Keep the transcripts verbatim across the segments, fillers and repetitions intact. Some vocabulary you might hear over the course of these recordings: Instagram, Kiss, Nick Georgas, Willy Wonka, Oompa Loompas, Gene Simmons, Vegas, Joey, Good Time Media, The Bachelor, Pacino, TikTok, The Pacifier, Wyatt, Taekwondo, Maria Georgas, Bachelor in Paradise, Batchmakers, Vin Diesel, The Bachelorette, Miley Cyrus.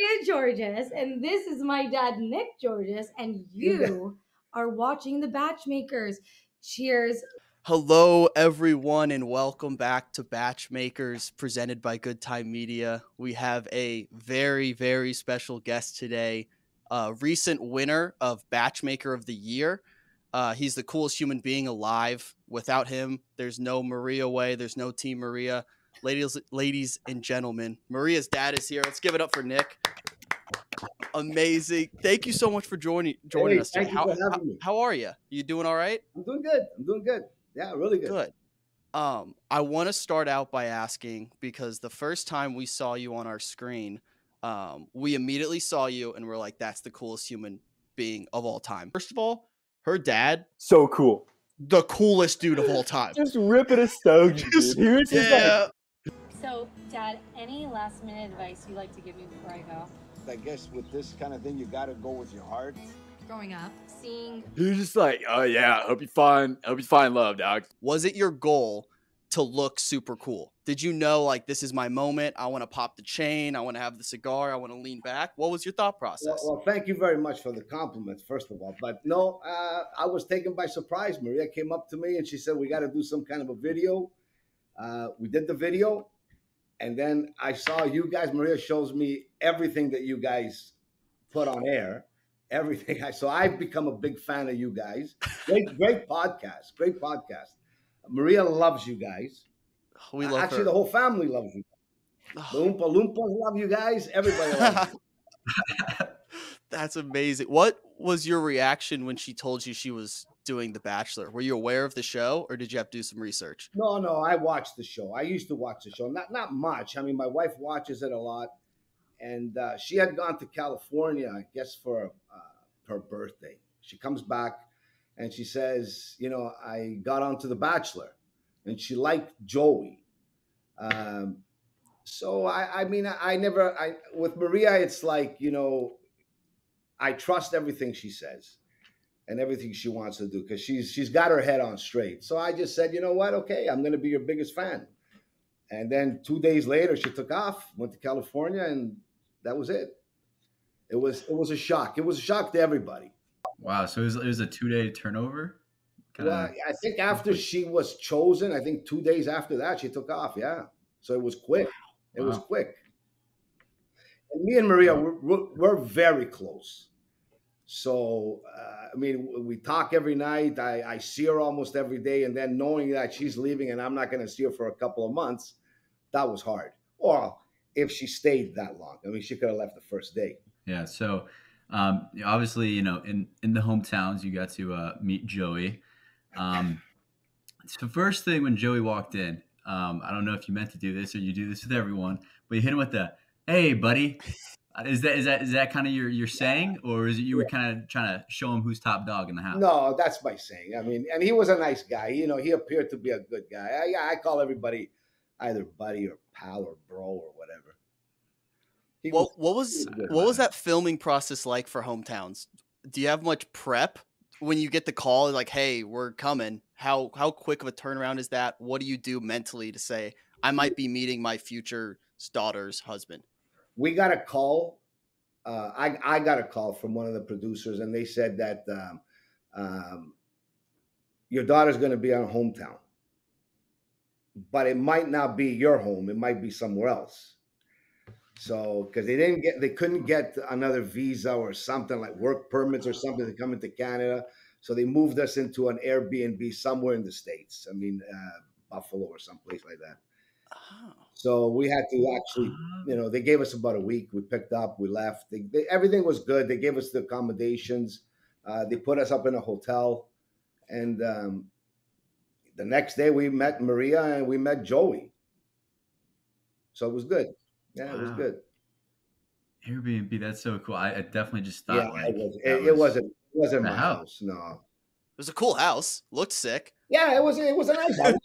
Maria Georgas, and this is my dad, Nick Georgas, and you are watching The Batchmakers. Cheers. Hello, everyone, and welcome back to Batchmakers, presented by Good Time Media. We have a very, very special guest today, a recent winner of Batchmaker of the Year. Uh, he's the coolest human being alive. Without him, there's no Maria way. There's no Team Maria. Ladies, ladies and gentlemen, Maria's dad is here. Let's give it up for Nick. Amazing. Thank you so much for joining joining hey, us. Thank you how, for having how, me. How are you? You doing all right? I'm doing good. I'm doing good. Yeah, really good. Good. Um, I want to start out by asking, because the first time we saw you on our screen, um, we immediately saw you and we're like, that's the coolest human being of all time. First of all, her dad, so cool, the coolest dude of all time. Just rip it a stone. Just, just yeah. Like... So, Dad, any last minute advice you like to give me before I go? I guess with this kind of thing, you gotta go with your heart. Growing up, seeing you're just like, oh yeah, hope you find, hope you find love, dog. Was it your goal to look super cool? Did you know, like, this is my moment? I want to pop the chain. I want to have the cigar. I want to lean back. What was your thought process? Well, well, thank you very much for the compliments, first of all. But no, uh, I was taken by surprise. Maria came up to me and she said, we got to do some kind of a video. Uh, we did the video. And then I saw you guys. Maria shows me everything that you guys put on air. Everything. I, so I've become a big fan of you guys. Great, great podcast. Great podcast. Maria loves you guys. We love Actually, her. The whole family loves you. Oh. The Oompa Loompas love you guys. Everybody loves you. That's amazing. What was your reaction when she told you she was doing The Bachelor? Were you aware of the show, or did you have to do some research? No, no. I watched the show. I used to watch the show. Not, not much. I mean, my wife watches it a lot. And uh, she had gone to California, I guess, for uh, her birthday. She comes back, and she says, you know, I got onto The Bachelor. And she liked Joey. Um, so, I, I mean, I, I never, I with Maria, it's like, you know, I trust everything she says and everything she wants to do, because she's she's got her head on straight. So I just said, you know what? Okay, I'm going to be your biggest fan. And then two days later, she took off, went to California, and that was it. It was it was a shock. It was a shock to everybody. Wow. So it was, it was a two-day turnover? Well, I think after she was chosen, I think two days after that, she took off. Yeah. So it was quick. It wow. was quick. And me and Maria, we're, we're very close. So, uh, I mean, we talk every night. I, I see her almost every day. And then knowing that she's leaving and I'm not going to see her for a couple of months, that was hard. Or if she stayed that long. I mean, she could have left the first day. Yeah. So, um, obviously, you know, in, in the hometowns, you got to uh, meet Joey. Um, it's the first thing when Joey walked in, um, I don't know if you meant to do this or you do this with everyone, but you hit him with the, hey buddy, is that, is that, is that kind of your, your saying, or is it, you yeah. were kind of trying to show him who's top dog in the house? No, that's my saying. I mean, and he was a nice guy, you know, he appeared to be a good guy. I, I call everybody either buddy or pal or bro or whatever. He well, was, what was, was what guy. was that filming process like for hometowns? Do you have much prep? When you get the call, like, hey, we're coming, how how quick of a turnaround is that? What do you do mentally to say, I might be meeting my future daughter's husband? We got a call. Uh, I, I got a call from one of the producers, and they said that um, um, your daughter's going to be on hometown. But it might not be your home. It might be somewhere else. So, because they didn't get, they couldn't get another visa or something like work permits or something to come into Canada. So they moved us into an Airbnb somewhere in the States. I mean, uh, Buffalo or someplace like that. Oh. So we had to actually, you know, they gave us about a week. We picked up, we left. They, they, everything was good. They gave us the accommodations. Uh, they put us up in a hotel. And um, the next day we met Maria and we met Joey. So it was good. Yeah, wow. It was good. Airbnb, that's so cool. I, I definitely just thought, yeah, like, it, was, it, was, it wasn't, it wasn't my house. house. No, it was a cool house. Looked sick. Yeah, it was. It was a nice house.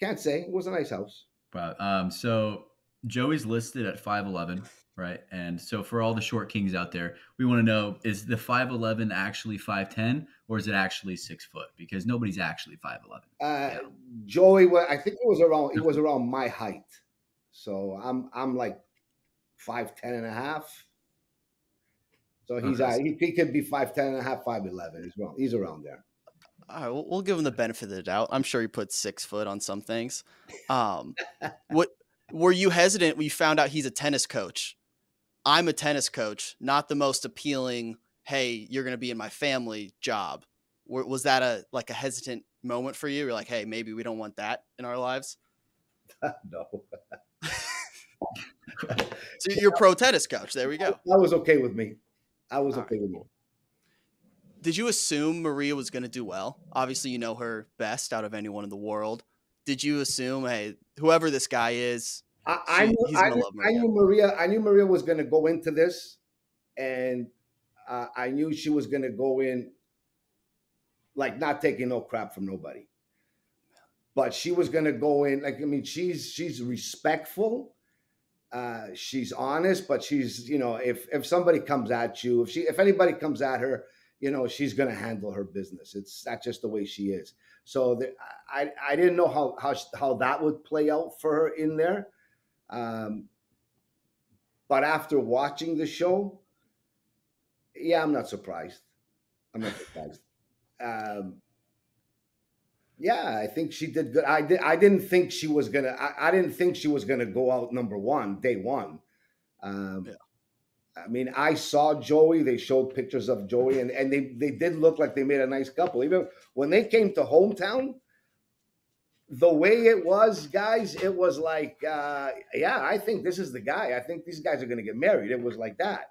Can't say it was a nice house. Wow. Um. So Joey's listed at five eleven, right? And so for all the short kings out there, we want to know: is the five eleven actually five ten, or is it actually six foot? Because nobody's actually five eleven. Uh, yeah. Joey, I think it was around. It was around my height. So I'm. I'm like. five ten and a half. So he's uh, he, he could be five ten and a half, five eleven as well. He's around there. All right, we'll, we'll give him the benefit of the doubt. I'm sure he put six foot on some things. Um, what were you hesitant when you found out he's a tennis coach? I'm a tennis coach, not the most appealing, hey, you're going to be in my family job. Was that a like a hesitant moment for you? You're like, hey, maybe we don't want that in our lives. No. So you're pro tennis coach. There we go. That was okay with me. I was okay with me. Did you assume Maria was going to do well? Obviously, you know her best out of anyone in the world. Did you assume, hey, whoever this guy is, I, I, knew, he's I, knew, love Maria. I knew Maria. I knew Maria was going to go into this, and uh, I knew she was going to go in like not taking no crap from nobody. But she was going to go in like, I mean, she's she's respectful. Uh, she's honest, but she's, you know, if if somebody comes at you, if she if anybody comes at her, you know, she's going to handle her business. It's that's just the way she is. So the, I I didn't know how how how that would play out for her in there. Um, but after watching the show, yeah, I'm not surprised. I'm not surprised. Um, yeah, I think she did good. I did. I didn't think she was gonna. I, I didn't think she was gonna go out number one day one. Um, yeah. I mean, I saw Joey. They showed pictures of Joey, and and they they did look like they made a nice couple. Even when they came to hometown, the way it was, guys, it was like, uh, yeah, I think this is the guy. I think these guys are gonna get married. It was like that,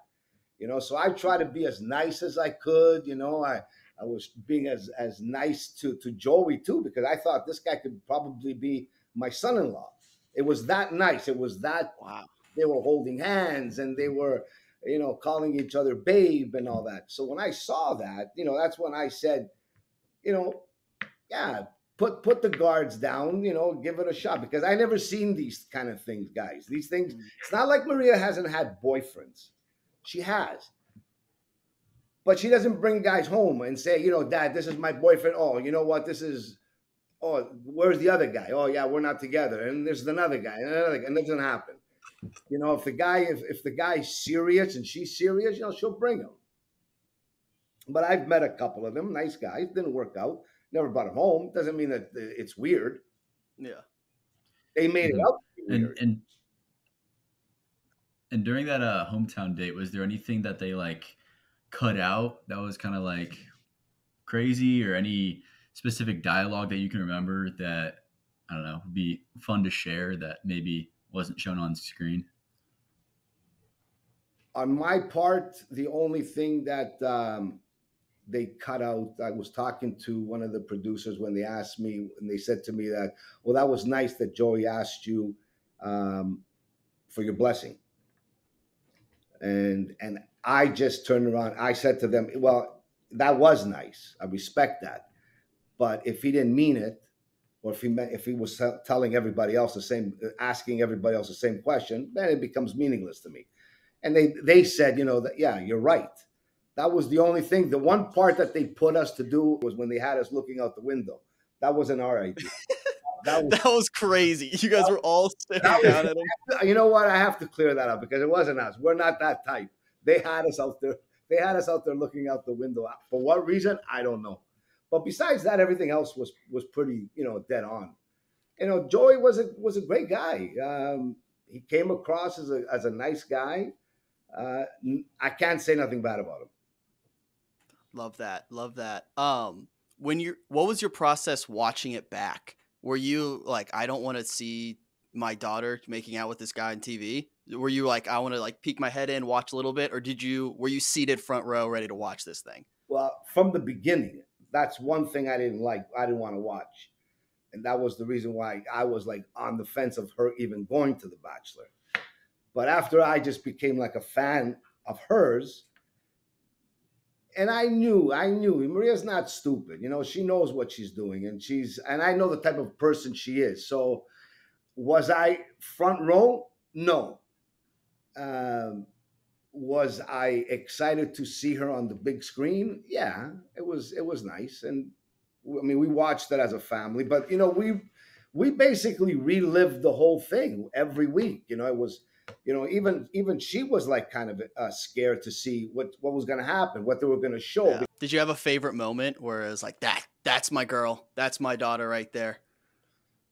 you know. So I tried to be as nice as I could, you know. I. I was being as, as nice to, to Joey, too, because I thought this guy could probably be my son-in-law. It was that nice. It was that wow. They were holding hands and they were, you know, calling each other babe and all that. So when I saw that, you know, that's when I said, you know, yeah, put put the guards down, you know, give it a shot. Because I never seen these kind of things, guys. These things, it's not like Maria hasn't had boyfriends. She has. But she doesn't bring guys home and say, you know, Dad, this is my boyfriend. Oh, you know what? This is, oh, where's the other guy? Oh, yeah, we're not together. And there's another guy. And another guy. And that doesn't happen. You know, if the guy, if, if the guy's serious and she's serious, you know, she'll bring him. But I've met a couple of them. Nice guys. Didn't work out. Never brought him home. Doesn't mean that it's weird. Yeah. They made it up. And, and, and during that uh, hometown date, was there anything that they like cut out that was kind of like crazy, or any specific dialogue that you can remember that, I don't know, would be fun to share that maybe wasn't shown on screen? On my part, the only thing that um, they cut out, I was talking to one of the producers when they asked me, and they said to me that, well, that was nice that Joey asked you um, for your blessing. And, and I just turned around. I said to them, well, that was nice. I respect that. But if he didn't mean it, or if he meant, if he was telling everybody else the same, asking everybody else the same question, then it becomes meaningless to me. And they, they said, you know, that, yeah, you're right. That was the only thing. The one part that they put us to do was when they had us looking out the window. That wasn't our idea. That was, that was crazy. You guys were all staring was, down at him. You know what? I have to clear that up because it wasn't us. We're not that type. They had us out there. They had us out there looking out the window. For what reason? I don't know. But besides that, everything else was was pretty, you know, dead on. You know, Joey was a was a great guy. Um, he came across as a as a nice guy. Uh, I can't say nothing bad about him. Love that. Love that. Um, when you what was your process watching it back? Were you like, I don't want to see my daughter making out with this guy on T V? Were you like, I want to like peek my head in, watch a little bit? Or did you, were you seated front row ready to watch this thing? Well, from the beginning, that's one thing I didn't like. I didn't want to watch. And that was the reason why I was like on the fence of her even going to The Bachelor. But after I just became like a fan of hers, and I knew, I knew Maria's not stupid. You know, she knows what she's doing, and she's, and I know the type of person she is. So was I front row? No. Um, was I excited to see her on the big screen? Yeah, it was, it was nice. And I mean, we watched it as a family, but you know, we, we basically relived the whole thing every week. You know, it was, you know, even even she was like kind of uh, scared to see what, what was going to happen, what they were going to show. Yeah. Did you have a favorite moment where it was like, that, that's my girl. That's my daughter right there.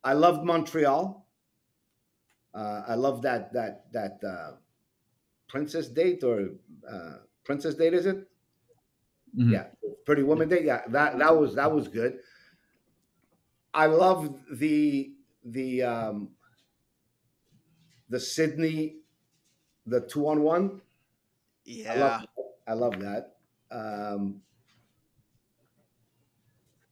I loved Montreal. Uh, I love that, that, that uh, princess date or uh, princess date, is it? Mm-hmm. Yeah. Pretty Woman Day. Yeah. That, that was, that was good. I love the, the, um, the Sydney, the two on one. Yeah. I love, I love that. Um,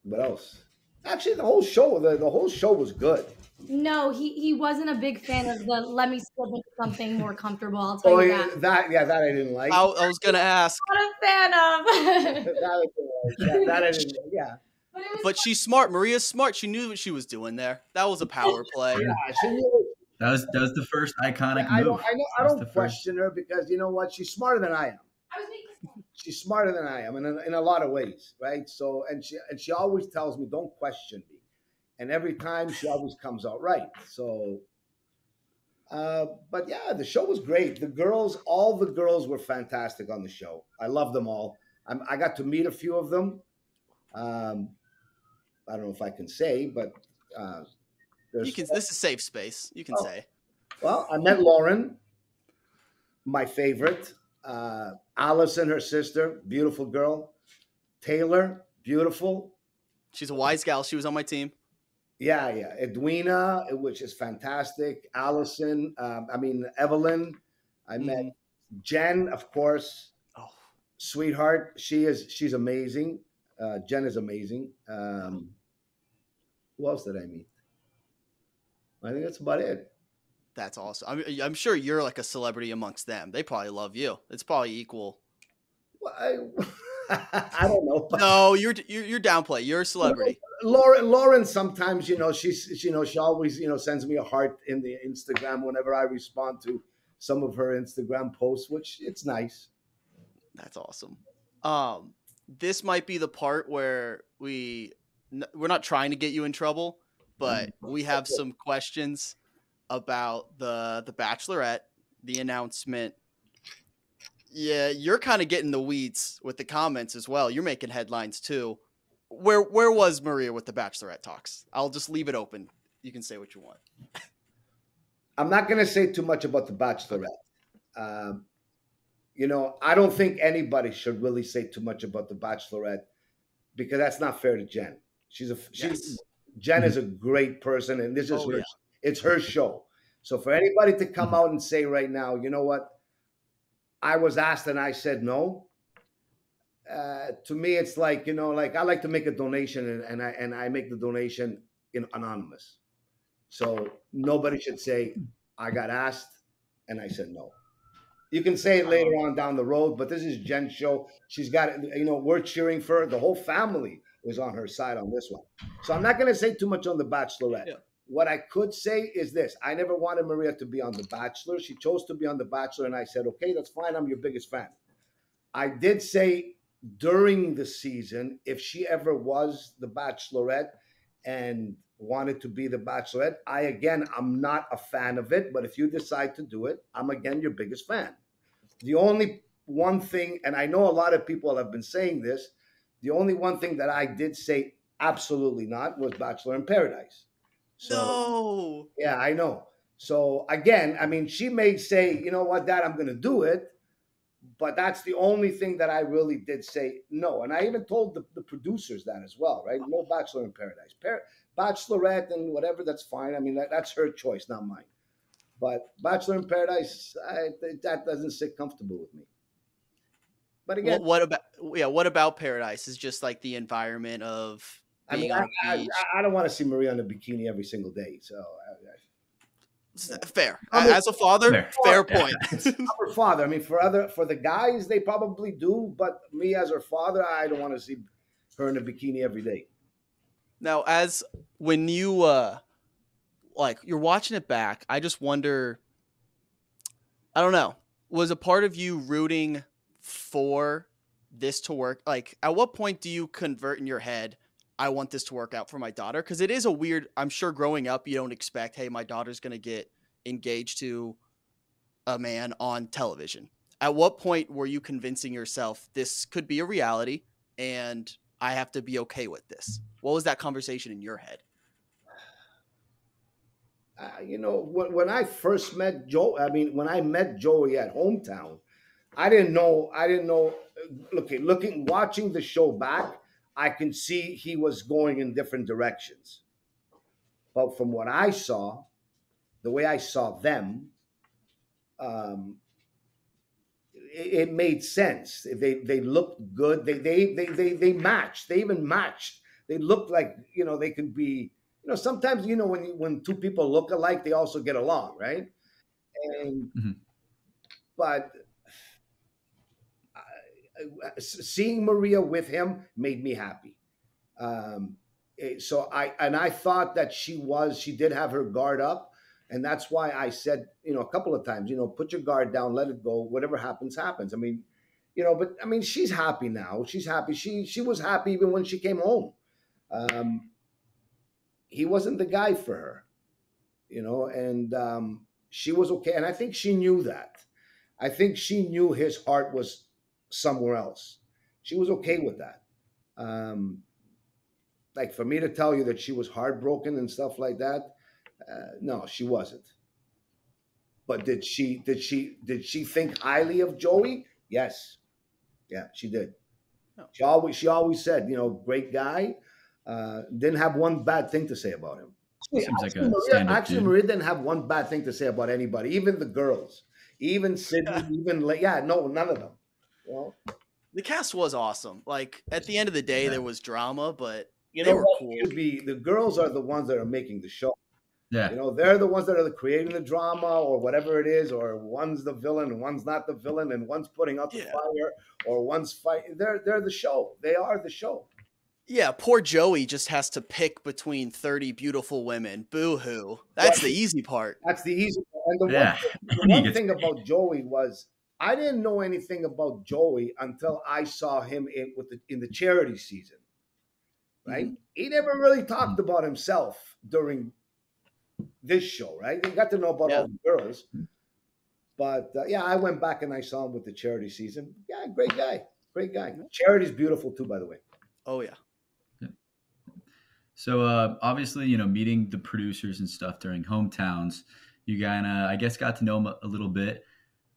what else? Actually, the whole show, the, the whole show was good. No, he, he wasn't a big fan of the, let me slip into something more comfortable. I'll tell oh, you that. that. Yeah, that I didn't like. I, I was going to ask. Not a fan of. that, that, that I didn't like, yeah. But, but she's smart. Maria's smart. She knew what she was doing there. That was a power play. Yeah, she knew. That was, that was the first iconic I, I move. Don't, I, know, I don't question first. her because, you know what? She's smarter than I am. I was making She's smarter than I am in a, in a lot of ways, right? So, and she, and she always tells me, don't question me. And every time she always comes out right. So, uh, but yeah, the show was great. The girls, all the girls were fantastic on the show. I love them all. I'm, I got to meet a few of them. Um, I don't know if I can say, but uh, there's you can, this is safe space. You can oh. say. Well, I met Lauren, my favorite. Uh, Allison, her sister, beautiful girl. Taylor, beautiful. She's a wise gal. She was on my team. Yeah, yeah. Edwina, which is fantastic. Allison, um, I mean, Evelyn. I mm. met Jen, of course. Oh. Sweetheart. She is, she's amazing. Uh, Jen is amazing. Um, who else did I meet? I think that's about it. That's awesome. I'm, I'm sure you're like a celebrity amongst them. They probably love you. It's probably equal. Well, I, I don't know. No, you're, you're you're downplay. You're a celebrity. Lauren, Lauren, sometimes, you know, she's, you know, she always, you know, sends me a heart in the Instagram whenever I respond to some of her Instagram posts, which it's nice. That's awesome. Um, this might be the part where we, we're not trying to get you in trouble, but we have some questions about the, the Bachelorette, the announcement. Yeah. You're kind of getting the weeds with the comments as well. You're making headlines too. Where, where was Maria with the Bachelorette talks? I'll just leave it open. You can say what you want. I'm not going to say too much about the Bachelorette. Um, You know, I don't think anybody should really say too much about the Bachelorette because that's not fair to Jen. She's a yes. she's Jen is a great person, and this is oh, her, yeah. it's her show. So for anybody to come out and say right now, you know what, I was asked and I said no. Uh, to me, it's like, you know, like I like to make a donation, and, and I and I make the donation in anonymous. So nobody should say I got asked and I said no. You can say it later on down the road, but this is Jen's show. She's got, you know, we're cheering for her. The whole family was on her side on this one. So I'm not going to say too much on The Bachelorette. Yeah. What I could say is this. I never wanted Maria to be on The Bachelor. She chose to be on The Bachelor, and I said, okay, that's fine. I'm your biggest fan. I did say during the season, if she ever was The Bachelorette and wanted to be the Bachelorette, I, again, I'm not a fan of it, but if you decide to do it, I'm, again, your biggest fan. The only one thing, and I know a lot of people have been saying this, the only one thing that I did say absolutely not was Bachelor in Paradise. So, no. Yeah, I know. So, again, I mean, she may say, you know what, Dad, I'm going to do it, but that's the only thing that I really did say no. And I even told the, the producers that as well, right? No Bachelor in Paradise. Par- Bachelorette and whatever, that's fine. I mean, that, that's her choice, not mine. But Bachelor in Paradise, I, that doesn't sit comfortable with me. But again, well, what about yeah? What about Paradise is just like the environment of being I mean, on I, the beach. I, I don't want to see Maria in a bikini every single day. So I, I, fair. I mean, as a father, fair, fair point. Her father. I mean, for other for the guys, they probably do. But me as her father, I don't want to see her in a bikini every day. Now, as when you uh, like you're watching it back, I just wonder, I don't know, was a part of you rooting for this to work? Like, at what point do you convert in your head, I want this to work out for my daughter? Because it is a weird, I'm sure growing up, you don't expect, hey, my daughter's going to get engaged to a man on television. At what point were you convincing yourself this could be a reality and I have to be okay with this? What was that conversation in your head? Uh, you know, when, when I first met Joe, I mean, when I met Joey at Hometown, I didn't know, I didn't know, okay, looking, watching the show back, I can see he was going in different directions. But from what I saw, the way I saw them, um, it, it made sense. They they looked good. They they they they they matched. They even matched. They looked like, you know, they could be, you know, sometimes, you know, when you, when two people look alike, they also get along, right? And mm-hmm. but I, I, seeing Maria with him made me happy. Um, so I and I thought that she was she did have her guard up, and that's why I said, you know, a couple of times, you know, put your guard down, let it go, whatever happens, happens. I mean, you know, but I mean, she's happy now. She's happy. She she was happy even when she came home. Um, he wasn't the guy for her, you know, and um, she was okay. And I think she knew that. I think she knew his heart was somewhere else. She was okay with that. Um, like for me to tell you that she was heartbroken and stuff like that, uh, no, she wasn't. But did she? Did she? Did she think highly of Joey? Yes, yeah, she did. Oh. She always she always said, you know, great guy. Uh, didn't have one bad thing to say about him. Seems like a Maria, actually, dude. Maria didn't have one bad thing to say about anybody, even the girls, even Sydney, yeah. even yeah, no, none of them. Well, the cast was awesome. Like at the end of the day, yeah. there was drama, but you they know, were cool. Be, the girls are the ones that are making the show. Yeah, you know, they're the ones that are creating the drama or whatever it is, or one's the villain, and one's not the villain, and one's putting out the yeah. fire, or one's fighting. They're they're the show. They are the show. Yeah, poor Joey just has to pick between thirty beautiful women. Boo-hoo. That's right. The easy part. That's the easy part. And the yeah. one, the one thing about Joey was I didn't know anything about Joey until I saw him in, with the, in the charity season, right? Mm-hmm. He never really talked about himself during this show, right? He got to know about yeah. all the girls. But, uh, yeah, I went back and I saw him with the charity season. Yeah, great guy. Great guy. Charity's beautiful too, by the way. Oh, yeah. So uh, obviously, you know, meeting the producers and stuff during Hometowns, you kind of, I guess, got to know them a little bit.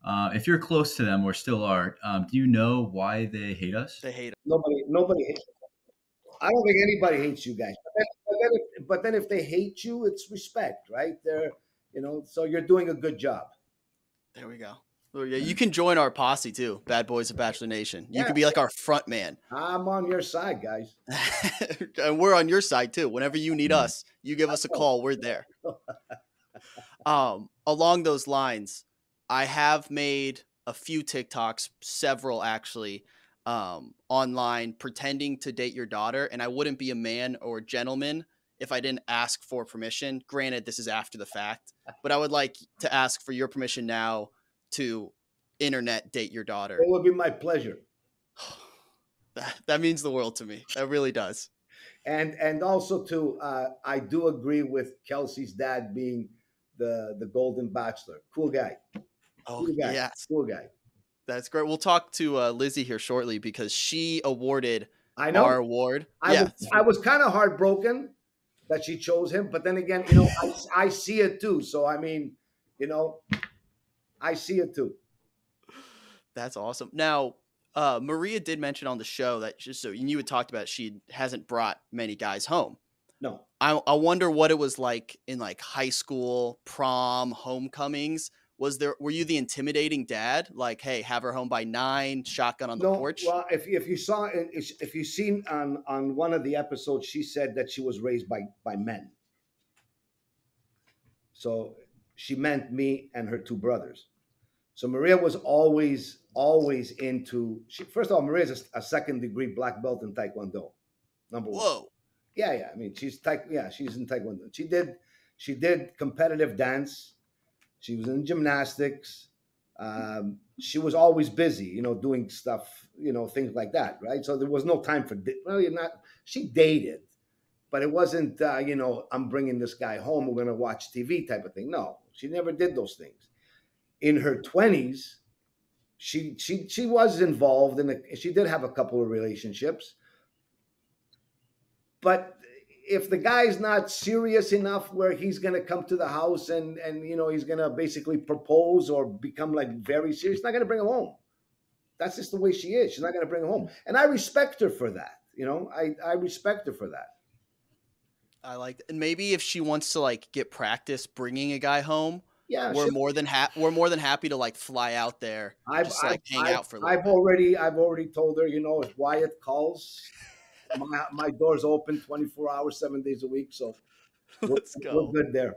Uh, if you're close to them or still are, um, do you know why they hate us? They hate us. Nobody, nobody hates us. I don't think anybody hates you guys. But then, but, then if, but then if they hate you, it's respect, right? They're, you know, so you're doing a good job. There we go. Yeah, you can join our posse too, Bad Boys of Bachelor Nation. You yeah. can be like our front man. I'm on your side, guys. And we're on your side too. Whenever you need us, you give us a call. We're there. Um, along those lines, I have made a few TikToks, several actually, um, online pretending to date your daughter. And I wouldn't be a man or a gentleman if I didn't ask for permission. Granted, this is after the fact, but I would like to ask for your permission now to internet date your daughter. It would be my pleasure. That, that means the world to me. That really does. And and also too, uh, I do agree with Kelsey's dad being the the Golden Bachelor. Cool guy. Oh, cool guy. Yes. Cool guy. That's great. We'll talk to uh, Lizzie here shortly because she awarded I know. our award. I yeah. was, I was kind of heartbroken that she chose him, but then again, you know, I, I see it too. So I mean, you know. I see it too. That's awesome. Now, uh, Maria did mention on the show that just so you had talked about, she hasn't brought many guys home. No. I, I wonder what it was like in like high school, prom, homecomings. Was there, were you the intimidating dad? Like, hey, have her home by nine, shotgun on the no, porch. Well, if, if you saw, if you seen on, on one of the episodes, she said that she was raised by, by men. So she meant me and her two brothers. So Maria was always, always into, she, first of all, Maria's a, a second degree black belt in Taekwondo, number one. Whoa. Yeah, yeah. I mean, she's, yeah, she's in Taekwondo. She did, she did competitive dance. She was in gymnastics. Um, she was always busy, you know, doing stuff, you know, things like that, right? So there was no time for, well, you're not, she dated, but it wasn't, uh, you know, I'm bringing this guy home, we're going to watch T V type of thing. No, she never did those things. in her twenties, she she she was involved in the, she did have a couple of relationships. But if the guy's not serious enough where he's going to come to the house and, and you know, he's going to basically propose or become like very serious, he's not going to bring him home. That's just the way she is. She's not going to bring him home. And I respect her for that. You know, I, I respect her for that. I like that. And maybe if she wants to like get practice bringing a guy home, yeah, we're more than happy. We're more than happy to like fly out there. I've, just, I've, like, hang I've, out for a I've already, I've already told her, you know, if Wyatt calls, my, my door's open twenty-four hours, seven days a week. So we're, Let's go. we're good there.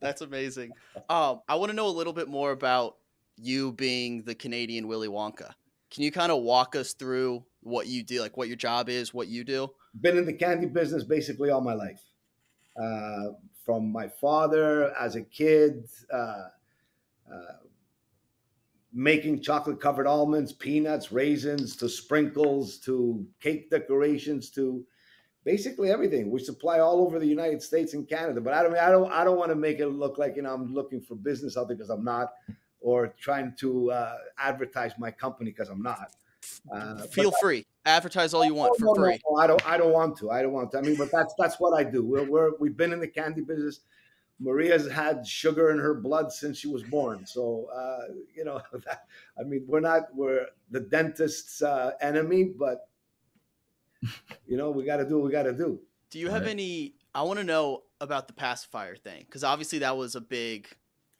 That's amazing. Um, I want to know a little bit more about you being the Canadian Willy Wonka. Can you kind of walk us through what you do, like what your job is, what you do? Been in the candy business basically all my life. Uh, from my father as a kid, uh, uh, making chocolate covered almonds, peanuts, raisins, to sprinkles, to cake decorations, to basically everything. We supply all over the United States and Canada, but I don't, I don't, I don't want to make it look like, you know, I'm looking for business out there, because I'm not, or trying to uh, advertise my company, because I'm not. Uh, Feel free, I, advertise all you want no, for no, free. No, I don't. I don't want to. I don't want to. I mean, but that's that's what I do. We're, we're we've been in the candy business. Maria's had sugar in her blood since she was born. So uh, you know, that, I mean, we're not we're the dentist's uh, enemy, but you know, we got to do what we got to do. Do you have right. any? I want to know about the pacifier thing, because obviously that was a big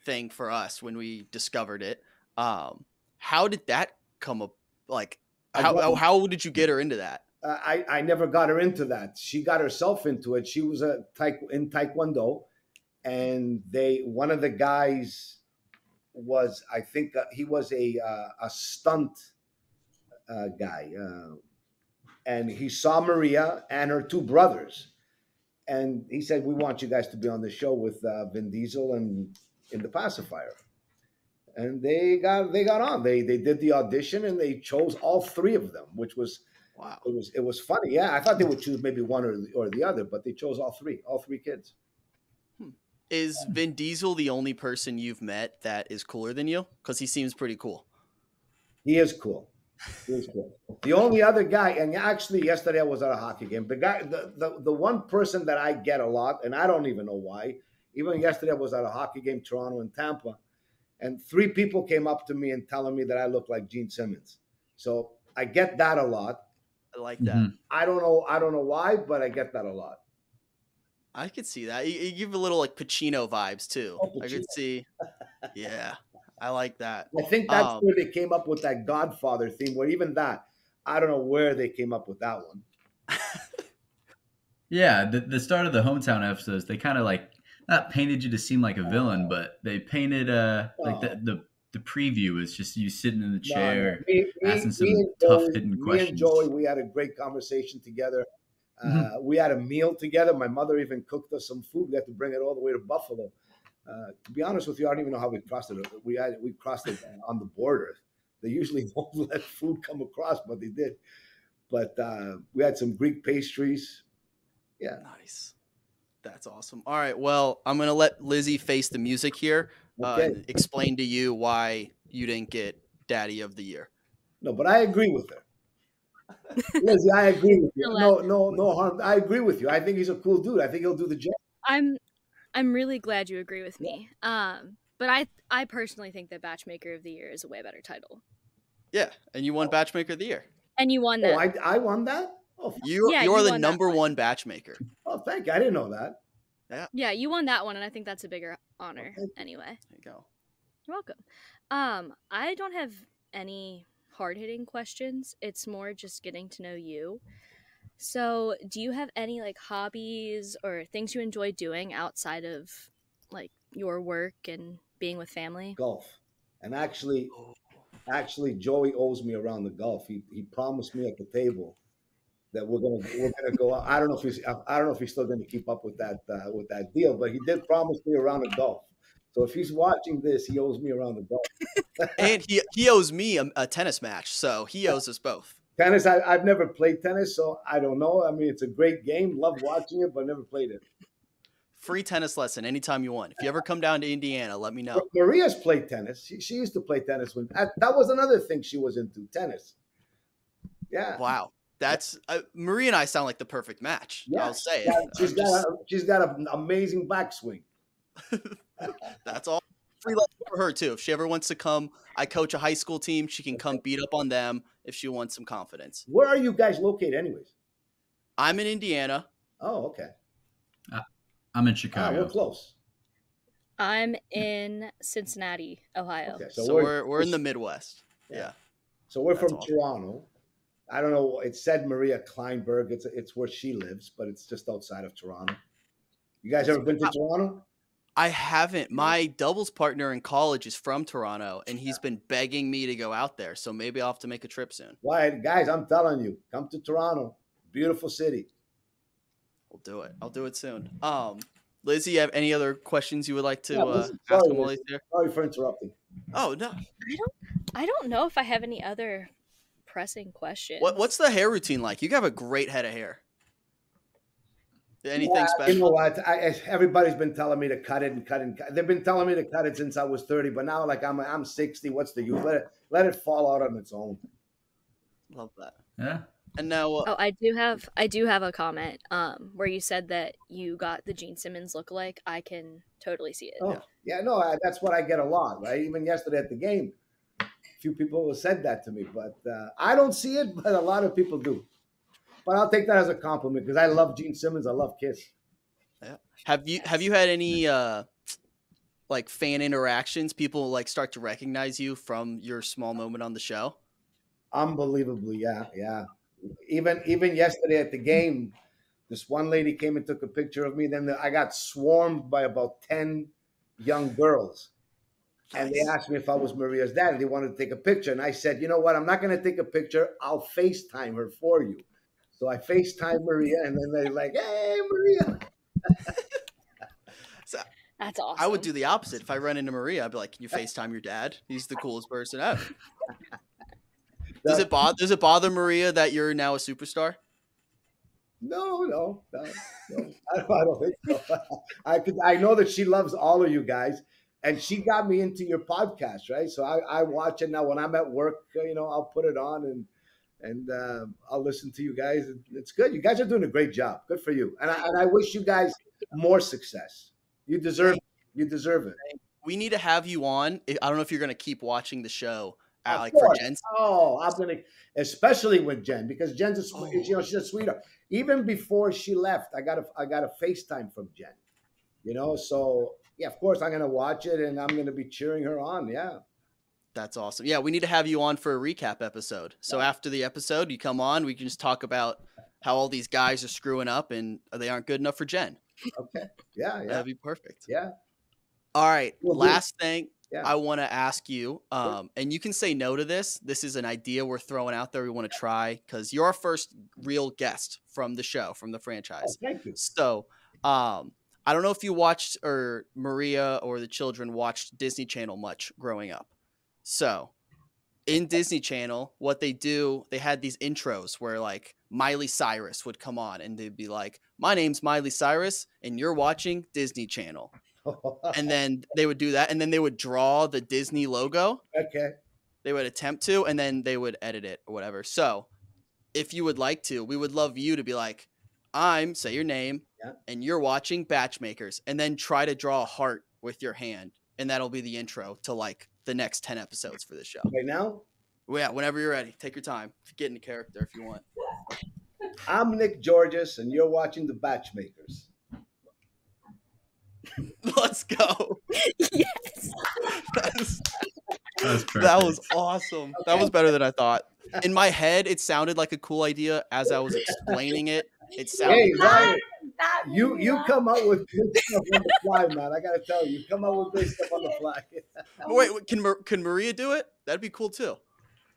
thing for us when we discovered it. Um, how did that come up? Like, how how did you get her into that? Uh, I, I never got her into that. She got herself into it. She was a in Taekwondo, and they one of the guys was, I think uh, he was a uh, a stunt uh, guy, uh, and he saw Maria and her two brothers, and he said, "We want you guys to be on the show with uh, Vin Diesel and in the pacifier." And they got they got on. They they did the audition and they chose all three of them, which was wow. It was it was funny. Yeah, I thought they would choose maybe one or the, or the other, but they chose all three, all three kids. Hmm. Is yeah. Vin Diesel the only person you've met that is cooler than you? Because he seems pretty cool. He is cool. He is cool. The only other guy, and actually yesterday I was at a hockey game. The guy, the the, the one person that I get a lot, and I don't even know why. Even yesterday I was at a hockey game, Toronto and Tampa. And three people came up to me and telling me that I look like Gene Simmons. So I get that a lot. I like that. Mm-hmm. I don't know. I don't know why, but I get that a lot. I could see that. You, you give a little like Pacino vibes too. Oh, Pacino. I could see. Yeah, I like that. I think that's um, where they came up with that Godfather theme. Where even that, I don't know where they came up with that one. Yeah, the, the start of the hometown episodes, they kind of like. Not painted you to seem like a villain, but they painted uh oh. like the, the the preview is just you sitting in the chair no, no. Me, asking me, some me tough Joey, hidden me questions. Me and Joey, we had a great conversation together. Uh, mm-hmm. We had a meal together. My mother even cooked us some food. We had to bring it all the way to Buffalo. Uh, to be honest with you, I don't even know how we crossed it. We had, we crossed it on the border. They usually won't let food come across, but they did. But uh, we had some Greek pastries. Yeah, nice. That's awesome. All right. Well, I'm going to let Lizzie face the music here. Okay. Uh, and explain to you why you didn't get Daddy of the Year. No, but I agree with her. Lizzie, I agree with you. No, no, no harm. I agree with you. I think he's a cool dude. I think he'll do the job. I'm, I'm really glad you agree with me. Um, but I, I personally think that Batchmaker of the Year is a way better title. Yeah. And you won Batchmaker of the Year. And you won that. Oh, I, I won that? Oh, you, yeah, you're you the number one. one Batchmaker. Oh, thank you. I didn't know that. Yeah. Yeah, you won that one, and I think that's a bigger honor okay. anyway. There you go. You're welcome. Um, I don't have any hard-hitting questions. It's more just getting to know you. So do you have any, like, hobbies or things you enjoy doing outside of, like, your work and being with family? Golf. And actually, actually Joey owes me around the golf. He, he promised me at the table that we're gonna we're gonna go out. I don't know if he's I don't know if he's still gonna keep up with that uh, with that deal, but he did promise me a round of golf. So if he's watching this, he owes me a round of golf. And he he owes me a, a tennis match, so he owes us both. Tennis, I, I've never played tennis, so I don't know. I mean, it's a great game, love watching it, but never played it. free tennis lesson anytime you want. If you ever come down to Indiana, let me know. Maria's played tennis. She, she used to play tennis. When I, that was another thing she was into, tennis. Yeah. Wow. That's uh, Maria and I sound like the perfect match. Yeah. I'll say it. She's got, just... a, she's got an amazing backswing. That's all. Free lesson for her too. If she ever wants to come, I coach a high school team. She can come beat up on them if she wants some confidence. Where are you guys located anyways? I'm in Indiana. Oh, okay. Uh, I'm in Chicago. Oh, we're close. I'm in Cincinnati, Ohio. Okay, so, so we're, we're, we're in the Midwest. Yeah. yeah. So we're That's from awesome. Toronto. I don't know. It said Maria Kleinberg. It's it's where she lives, but it's just outside of Toronto. You guys That's ever been to I, Toronto? I haven't. My doubles partner in college is from Toronto, and he's yeah. been begging me to go out there. So maybe I'll have to make a trip soon. Why, guys, I'm telling you, come to Toronto. Beautiful city. We'll do it. I'll do it soon. Um, Lizzie, you have any other questions you would like to yeah, Lizzie, uh, ask him while he's there? Sorry for interrupting. Oh, no. I don't, I don't know if I have any other pressing questions. What, what's the hair routine like? You have a great head of hair. Anything yeah, special? You know what? I, I, everybody's been telling me to cut it and cut it. And cut. They've been telling me to cut it since I was thirty, but now like I'm I'm sixty. What's the use? Let it, let it fall out on its own. Love that. Yeah. And now, uh, oh, I do have I do have a comment um, where you said that you got the Gene Simmons lookalike. I can totally see it. Oh, yeah, yeah no, I, that's what I get a lot, right? Even yesterday at the game, a few people said that to me, but uh, I don't see it, but a lot of people do. But I'll take that as a compliment because I love Gene Simmons. I love Kiss. Yeah. Have you have you had any uh, like fan interactions? People like start to recognize you from your small moment on the show. Unbelievably, yeah, yeah. Even even yesterday at the game, this one lady came and took a picture of me. Then the, I got swarmed by about ten young girls. Nice. And they asked me if I was Maria's dad. And they wanted to take a picture. And I said, you know what? I'm not going to take a picture. I'll FaceTime her for you. So I FaceTime Maria. And then they're like, hey, Maria. So that's awesome. I would do the opposite. If I run into Maria, I'd be like, can you FaceTime your dad? He's the coolest person ever. Does it bother? Does it bother Maria that you're now a superstar? No, no, no. no. I, don't, I don't think so. I could, I know that she loves all of you guys, and she got me into your podcast, right? So I, I watch it now when I'm at work. You know, I'll put it on and and uh, I'll listen to you guys. It's good. You guys are doing a great job. Good for you. And I, and I wish you guys more success. You deserve it. You deserve it. We need to have you on. I don't know if you're going to keep watching the show. Uh, like for Jen's. Oh, I'm gonna, especially with Jen, because Jen's a sweet, oh. you know, she's a sweetheart. Even before she left, I got a, I got a FaceTime from Jen, you know. So yeah, of course I'm gonna watch it and I'm gonna be cheering her on. Yeah, that's awesome. Yeah, we need to have you on for a recap episode. So yeah. after the episode, you come on, we can just talk about how all these guys are screwing up and they aren't good enough for Jen. Okay. Yeah, yeah. That'd be perfect. Yeah. All right. We'll Last thing. Yeah. I want to ask you, um, sure. and you can say no to this. This is an idea we're throwing out there. We want to try because you're our first real guest from the show, from the franchise. Oh, thank you. So um, I don't know if you watched or Maria or the children watched Disney Channel much growing up. So in Disney Channel, what they do, they had these intros where like Miley Cyrus would come on and they'd be like, my name's Miley Cyrus and you're watching Disney Channel. And then they would do that, and then they would draw the Disney logo. Okay. They would attempt to, and then they would edit it or whatever. So if you would like to, we would love you to be like, I'm, say your name, yeah. and you're watching Batchmakers, and then try to draw a heart with your hand, and that'll be the intro to, like, the next ten episodes for the show. Right now? Well, yeah, whenever you're ready. Take your time. Get into character if you want. I'm Nick Georgas, and you're watching The Batchmakers. Let's go. Yes. That, is, that, that was awesome. Okay. That was better than I thought. In my head, it sounded like a cool idea. As I was explaining it, it sounded. Hey, Wyatt, you you come up with good stuff on the fly, man. I gotta tell you, you come up with good stuff on the fly. Wait, wait, can can Maria do it? That'd be cool too.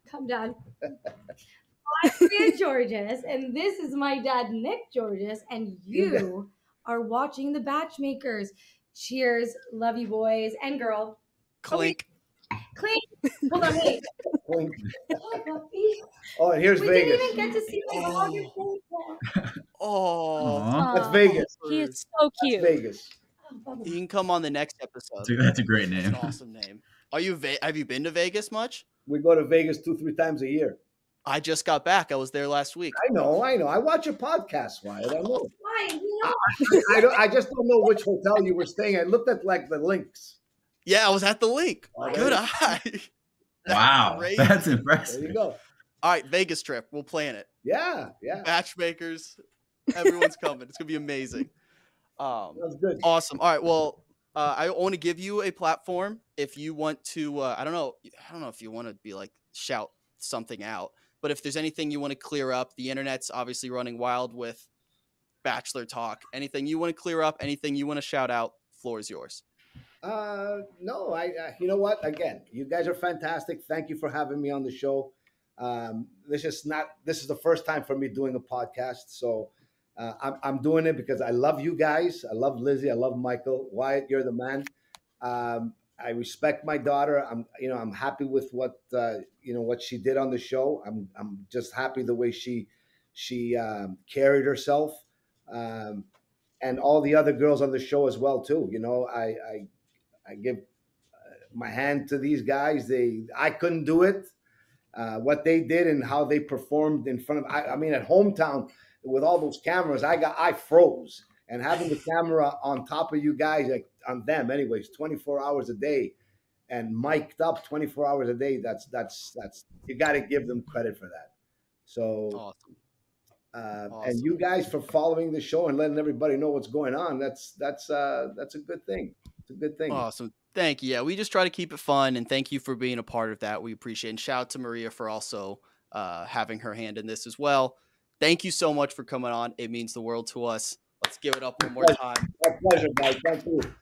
Come down. I'm Maria Georgas, and this is my dad, Nick Georgas, and you. Are watching The Batchmakers. Cheers. Love you, boys and girl. Clink. Oh, Clink. Hold on, wait. Clink. Oh, oh, here's we Vegas. We didn't even get to see my dog. Oh. Oh, that's Vegas. He is so cute. That's Vegas. You can come on the next episode. Dude, that's a great name. That's an awesome name. Are you? Have you been to Vegas much? We go to Vegas two, three times a year. I just got back. I was there last week. I know. I know. I watch your podcast, Wyatt. I know. Wyatt, you know. I, I, don't, I just don't know which hotel you were staying at. I looked at like the links. Yeah, I was at the link. Right. Good eye. That's wow, crazy. That's impressive. There you go. All right, Vegas trip. We'll plan it. Yeah, yeah. Batchmakers. Everyone's coming. It's gonna be amazing. Um, That's good. Awesome. All right. Well, uh, I want to give you a platform if you want to. Uh, I don't know. I don't know if you want to be like shout something out, but if there's anything you want to clear up, the internet's obviously running wild with Bachelor talk. Anything you want to clear up? Anything you want to shout out? Floor is yours. Uh, no, I, uh, you know what, again, you guys are fantastic. Thank you for having me on the show. Um, this is not, this is the first time for me doing a podcast. So, uh, I'm, I'm doing it because I love you guys. I love Lizzie. I love Michael. Wyatt, you're the man. Um, I respect my daughter. I'm, you know, I'm happy with what, uh, you know, what she did on the show. I'm, I'm just happy the way she, she, um, carried herself. Um, and all the other girls on the show as well, too. You know, I, I, I give my hand to these guys. They, I couldn't do it. Uh, what they did and how they performed in front of, I, I mean, at hometown with all those cameras, I got, I froze. And having the camera on top of you guys, like on them, anyways, twenty-four hours a day, and mic'd up twenty-four hours a day. That's that's that's you got to give them credit for that. So, awesome. Uh, awesome. And you guys for following the show and letting everybody know what's going on. That's that's uh, that's a good thing. It's a good thing. Awesome. Thank you. Yeah, we just try to keep it fun, and thank you for being a part of that. We appreciate it. And shout out to Maria for also uh, having her hand in this as well. Thank you so much for coming on. It means the world to us. Let's give it up one more time. My pleasure, guys. Thank you.